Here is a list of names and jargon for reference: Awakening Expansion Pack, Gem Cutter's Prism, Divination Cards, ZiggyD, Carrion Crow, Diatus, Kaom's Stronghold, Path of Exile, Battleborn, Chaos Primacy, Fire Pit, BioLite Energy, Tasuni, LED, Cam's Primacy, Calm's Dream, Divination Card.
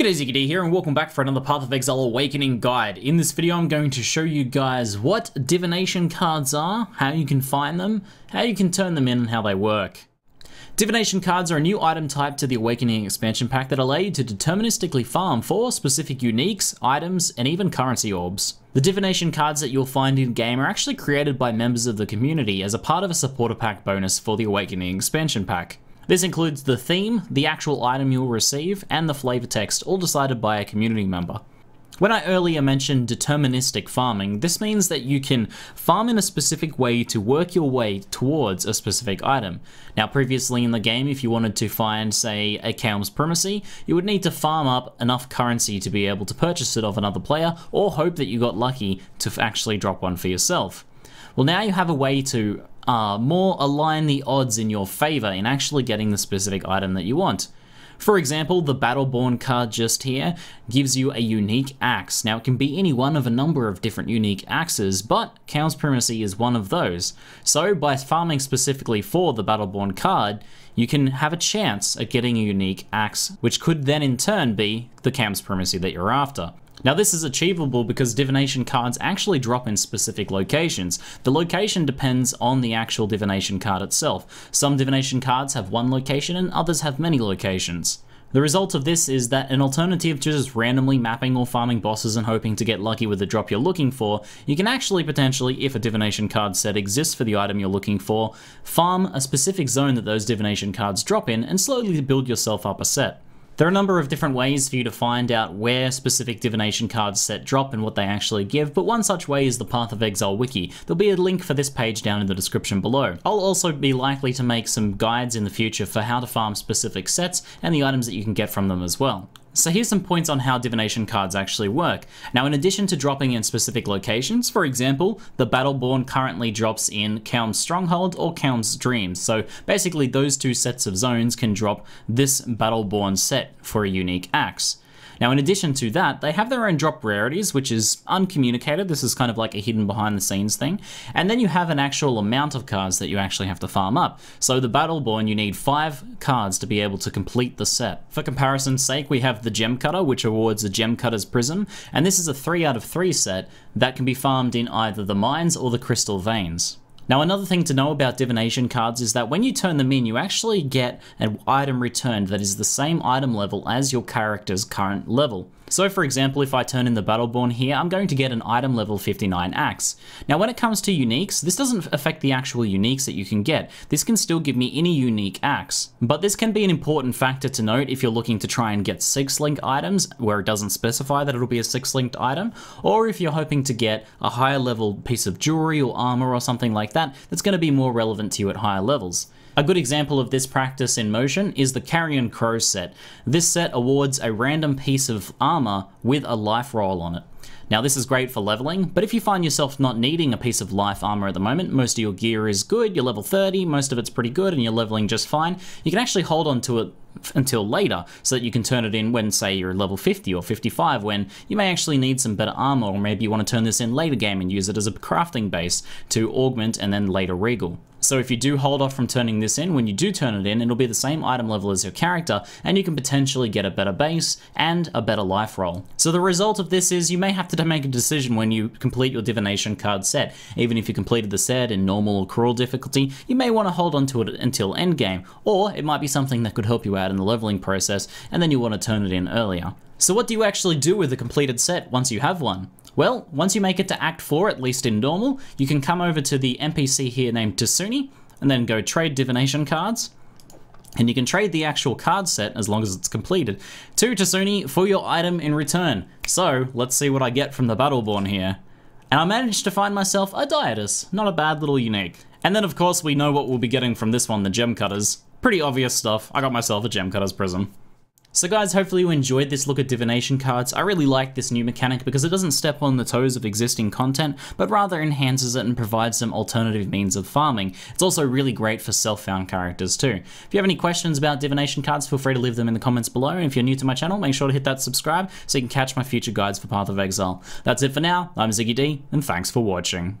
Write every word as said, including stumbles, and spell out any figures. G'day, ZiggyD here, and welcome back for another Path of Exile Awakening guide. In this video, I'm going to show you guys what Divination Cards are, how you can find them, how you can turn them in, and how they work. Divination Cards are a new item type to the Awakening Expansion Pack that allow you to deterministically farm for specific uniques, items, and even currency orbs. The Divination Cards that you'll find in-game are actually created by members of the community as a part of a Supporter Pack bonus for the Awakening Expansion Pack. This includes the theme, the actual item you'll receive, and the flavor text, all decided by a community member. When I earlier mentioned deterministic farming, this means that you can farm in a specific way to work your way towards a specific item. Now, previously in the game, if you wanted to find, say, a Cam's Primacy, you would need to farm up enough currency to be able to purchase it of another player, or hope that you got lucky to actually drop one for yourself. Well, now you have a way to Uh, more align the odds in your favor in actually getting the specific item that you want. For example, the Battleborn card just here gives you a unique axe. Now, it can be any one of a number of different unique axes, but Chaos Primacy is one of those. So by farming specifically for the Battleborn card, you can have a chance at getting a unique axe, which could then in turn be the Cam's Primacy that you're after. Now, this is achievable because Divination Cards actually drop in specific locations. The location depends on the actual Divination Card itself. Some Divination Cards have one location and others have many locations. The result of this is that an alternative to just randomly mapping or farming bosses and hoping to get lucky with the drop you're looking for, you can actually potentially, if a Divination Card set exists for the item you're looking for, farm a specific zone that those Divination Cards drop in and slowly build yourself up a set. There are a number of different ways for you to find out where specific Divination Cards set drop and what they actually give, but one such way is the Path of Exile wiki. There'll be a link for this page down in the description below. I'll also be likely to make some guides in the future for how to farm specific sets and the items that you can get from them as well. So here's some points on how Divination Cards actually work. Now, in addition to dropping in specific locations, for example, the Battleborn currently drops in Kaom's Stronghold or Calm's Dream. So basically those two sets of zones can drop this Battleborn set for a unique axe. Now, in addition to that, they have their own drop rarities, which is uncommunicated. This is kind of like a hidden behind the scenes thing. And then you have an actual amount of cards that you actually have to farm up. So the Battleborn, you need five cards to be able to complete the set. For comparison's sake, we have the Gem Cutter, which awards a Gem Cutter's Prism. And this is a three out of three set that can be farmed in either the mines or the crystal veins. Now, another thing to know about Divination Cards is that when you turn them in, you actually get an item returned that is the same item level as your character's current level. So for example, if I turn in the Battleborn here, I'm going to get an item level fifty-nine axe. Now, when it comes to uniques, this doesn't affect the actual uniques that you can get. This can still give me any unique axe, but this can be an important factor to note if you're looking to try and get six linked items where it doesn't specify that it'll be a six linked item, or if you're hoping to get a higher level piece of jewelry or armor or something like that, that's going to be more relevant to you at higher levels. A good example of this practice in motion is the Carrion Crow set. This set awards a random piece of armor with a life roll on it. Now, this is great for leveling, but if you find yourself not needing a piece of life armor at the moment, most of your gear is good, you're level thirty, most of it's pretty good, and you're leveling just fine, you can actually hold on to it until later so that you can turn it in when, say, you're level fifty or fifty-five, when you may actually need some better armor, or maybe you want to turn this in later game and use it as a crafting base to augment and then later regal. So if you do hold off from turning this in, when you do turn it in, it'll be the same item level as your character, and you can potentially get a better base and a better life roll. So the result of this is you may have to make a decision when you complete your Divination Card set. Even if you completed the set in normal or cruel difficulty, you may want to hold on to it until endgame, or it might be something that could help you out in the leveling process, and then you want to turn it in earlier. So what do you actually do with a completed set once you have one? Well, once you make it to Act four, at least in normal, you can come over to the N P C here named Tasuni, and then go trade Divination Cards. And you can trade the actual card set, as long as it's completed, to Tasuni for your item in return. So let's see what I get from the Battleborn here. And I managed to find myself a Diatus, not a bad little unique. And then of course we know what we'll be getting from this one, the Gem Cutters. Pretty obvious stuff. I got myself a Gem Cutter's Prism. So guys, hopefully you enjoyed this look at Divination Cards. I really like this new mechanic because it doesn't step on the toes of existing content, but rather enhances it and provides some alternative means of farming. It's also really great for self-found characters too. If you have any questions about Divination Cards, feel free to leave them in the comments below. And if you're new to my channel, make sure to hit that subscribe so you can catch my future guides for Path of Exile. That's it for now. I'm ZiggyD, and thanks for watching.